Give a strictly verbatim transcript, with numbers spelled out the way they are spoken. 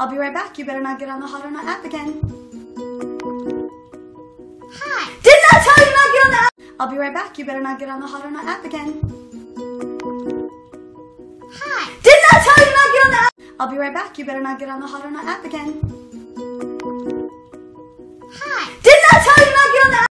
I'll be right back. You better not get on the Hot or Not app again. Hi. Didn't I tell you not to get on the app? I'll be right back. You better not get on the Hot or Not app again. Hi. Didn't I tell you not to get on the app? I'll be right back. You better not get on the Hot or Not app again. Hi. Didn't I tell you not to get on the app?